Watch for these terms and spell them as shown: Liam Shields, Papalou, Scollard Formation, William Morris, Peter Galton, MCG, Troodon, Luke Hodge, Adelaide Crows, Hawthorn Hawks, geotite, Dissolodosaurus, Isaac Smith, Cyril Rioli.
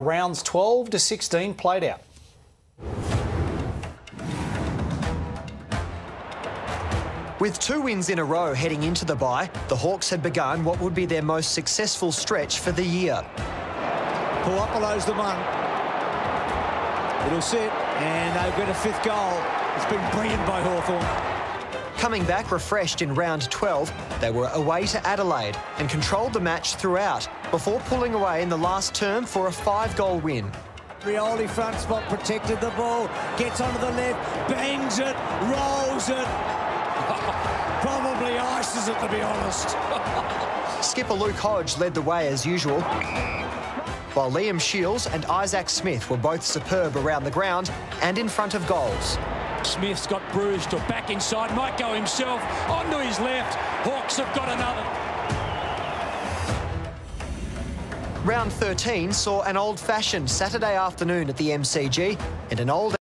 Rounds 12 to 16 played out. With two wins in a row heading into the bye, the Hawks had begun what would be their most successful stretch for the year. Papalou's the one. It'll sit, and they've got a fifth goal. It's been brilliant by Hawthorn. Coming back refreshed in round 12, they were away to Adelaide and controlled the match throughout before pulling away in the last term for a five-goal win. Rioli front spot protected the ball, gets onto the left, bangs it, rolls it. Probably ices it, to be honest. Skipper Luke Hodge led the way as usual, while Liam Shields and Isaac Smith were both superb around the ground and in front of goals. Smith's got bruised or back inside, might go himself, onto his left. Hawks have got another. Round 13 saw an old-fashioned Saturday afternoon at the MCG and an old